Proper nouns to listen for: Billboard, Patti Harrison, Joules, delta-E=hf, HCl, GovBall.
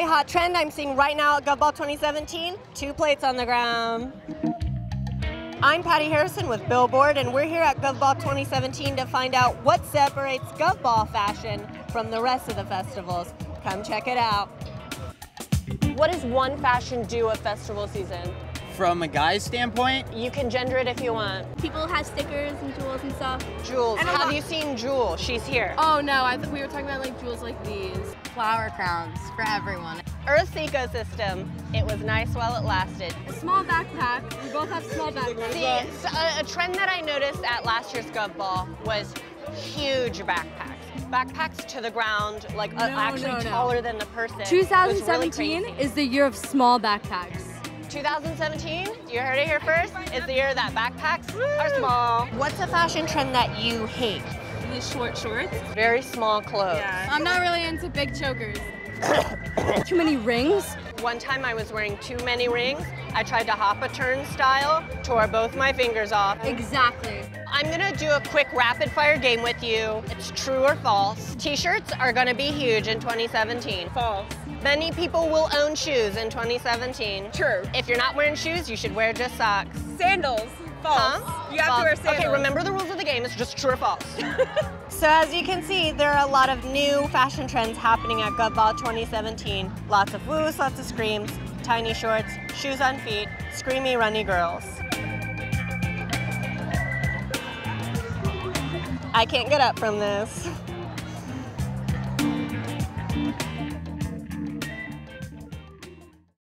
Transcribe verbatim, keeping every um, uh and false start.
really hot trend I'm seeing right now at GovBall twenty seventeen, two plates on the ground. I'm Patti Harrison with Billboard, and we're here at GovBall twenty seventeen to find out what separates GovBall fashion from the rest of the festivals. Come check it out. What does one fashion do at festival season? From a guy's standpoint? You can gender it if you want. People have stickers and jewels and stuff. Jewels. And have you seen Jewel? She's here. Oh no, I we were talking about like jewels like these. Flower crowns for everyone. Earth's ecosystem. It was nice while it lasted. A small backpack. We both have small backpacks. See, so a, a trend that I noticed at last year's GovBall was huge backpacks. Backpacks to the ground, like no, uh, actually no, no. taller than the person. twenty seventeen really is the year of small backpacks. twenty seventeen, you heard it here first, it's the year that backpacks Woo! Are small. What's a fashion trend that you hate? The short shorts. Very small clothes. Yeah. I'm not really into big chokers. Too many rings. One time I was wearing too many rings. I tried to hop a turnstile, tore both my fingers off. Exactly. I'm gonna do a quick rapid fire game with you. It's true or false. T-shirts are gonna be huge in twenty seventeen. False. Many people will own shoes in twenty seventeen. True. If you're not wearing shoes, you should wear just socks. Sandals. False. Huh? You have false. To wear sandals. Okay, remember the rules of the game. It's just true or false. So as you can see, there are a lot of new fashion trends happening at GovBall twenty seventeen. Lots of woos, lots of screams, tiny shorts, shoes on feet, screamy, runny girls. I can't get up from this.